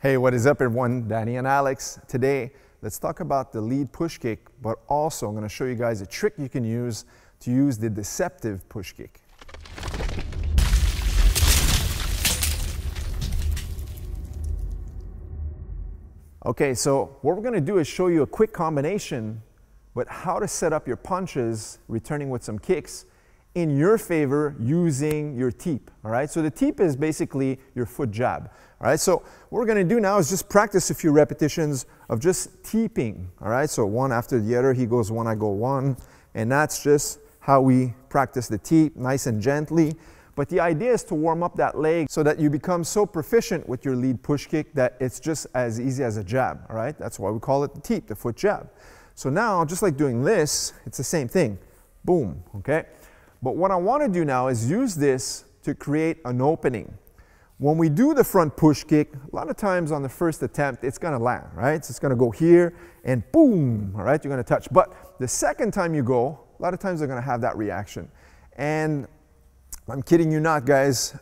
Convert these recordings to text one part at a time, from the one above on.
Hey, what is up everyone? Danny and Alex. Today, let's talk about the lead push kick, but also I'm going to show you guys a trick you can use to use the deceptive push kick. Okay, so what we're going to do is show you a quick combination, but how to set up your punches, returning with some kicks, in your favor using your teep, all right? So the teep is basically your foot jab, all right? So what we're gonna do now is just practice a few repetitions of just teeping, all right? So one after the other, he goes one, I go one, and that's just how we practice the teep, nice and gently. But the idea is to warm up that leg so that you become so proficient with your lead push kick that it's just as easy as a jab, all right? That's why we call it the teep, the foot jab. So now, just like doing this, it's the same thing, boom, okay? But what I want to do now is use this to create an opening. When we do the front push kick, a lot of times on the first attempt, it's going to land, right? So it's going to go here and boom, all right? You're going to touch. But the second time you go, a lot of times they're going to have that reaction. And I'm kidding you not, guys.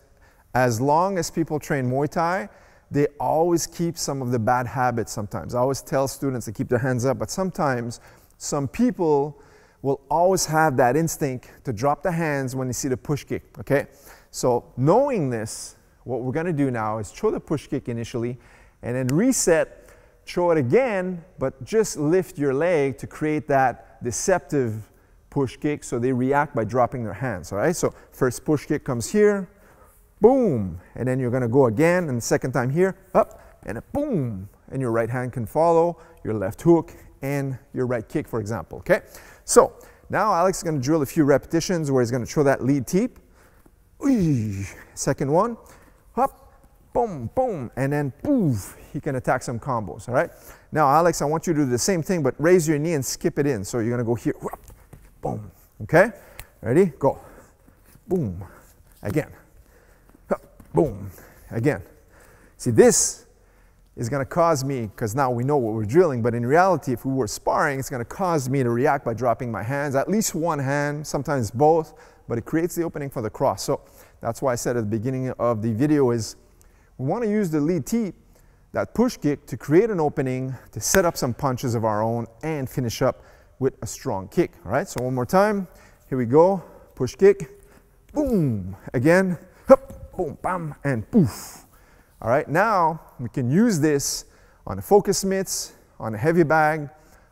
As long as people train Muay Thai, they always keep some of the bad habits sometimes. I always tell students to keep their hands up, but sometimes some people will always have that instinct to drop the hands when they see the push kick, okay? So knowing this, what we're gonna do now is throw the push kick initially and then reset, throw it again, but just lift your leg to create that deceptive push kick so they react by dropping their hands, all right? So first push kick comes here, boom, and then you're gonna go again, and the second time here, up, and a boom, and your right hand can follow, your left hook, and your right kick, for example, okay? So now Alex is going to drill a few repetitions where he's going to throw that lead teep. Second one, hop, boom, boom, and then poof, he can attack some combos, all right? Now Alex, I want you to do the same thing, but raise your knee and skip it in. So you're going to go here, whoop, boom, okay? Ready? Go. Boom, again. Hop, boom, again. See, this is going to cause me, because now we know what we're drilling, but in reality, if we were sparring, it's going to cause me to react by dropping my hands, at least one hand, sometimes both, but it creates the opening for the cross. So that's why I said at the beginning of the video is, we want to use the lead teep, that push kick, to create an opening, to set up some punches of our own, and finish up with a strong kick, all right? So one more time, here we go, push kick, boom, again, hop, boom, bam, and poof. All right, now we can use this on the focus mitts, on a heavy bag,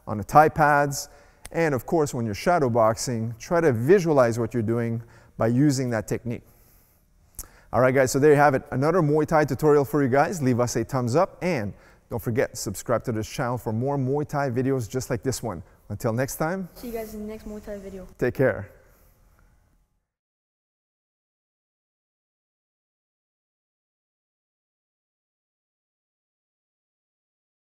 on the tie pads, and of course when you're shadow boxing, try to visualize what you're doing by using that technique. All right guys, so there you have it, another Muay Thai tutorial for you guys. Leave us a thumbs up and don't forget, subscribe to this channel for more Muay Thai videos just like this one. Until next time. See you guys in the next Muay Thai video. Take care.